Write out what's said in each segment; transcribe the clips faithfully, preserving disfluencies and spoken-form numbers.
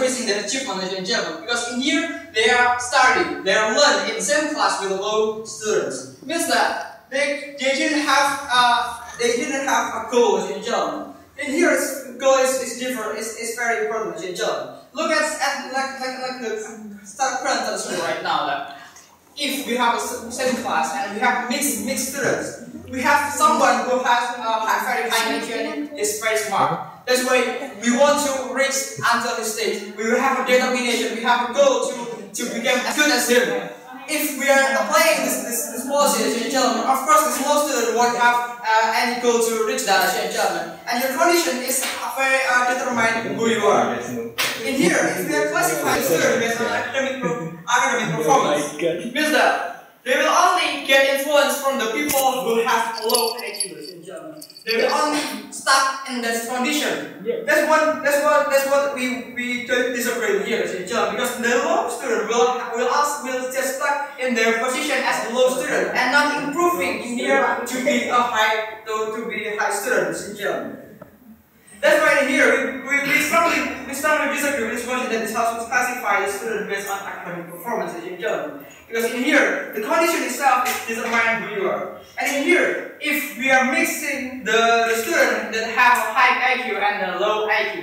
increasing their achievement in German, because in here they are studying, they are learning in the same class with the low students. Means that they, they didn't have a, they didn't have a goal in German. In here, goal is, is different. It's, it's very important in German. Look at, at like like like the start current right now. That if we have a same class and we have mixed mixed students, we have someone who has uh, very high I Q, is very smart. That's why we want to reach until this stage. We will have a determination. We have a goal to to become as good as him. If we are applying this this, this policy in German, of course, the small student won't have uh, any goal to reach that in German. And your condition is very uh, determined who you are. In here, if we are classifying students based on academic pro academic performance, it means that they will only get influence from the people who have low I Qs in German. They will only stuck in that condition. Yeah. That's what that's what that's what we we disagree here in German, because the low student will will ask will just stuck in their position as a low student and not improving in here to be a high to, to be high students in German. That's why here we we, we strongly we strongly disagree with this question that is how to classify the student based on academic performances in German. Because in here, the condition itself is determined who you are. And in here, if we are mixing the, the students that have a high I Q and a low I Q,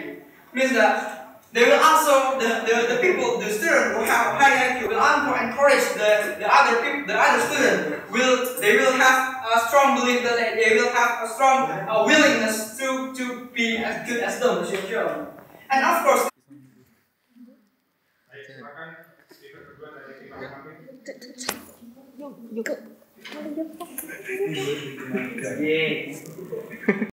means that they will also, the, the, the people, the students who have a high I Q will also encourage the, the other people, the other students, will, they will have a strong belief that they will have a strong uh, willingness to, to be as good as them, as you know. And of course, you go.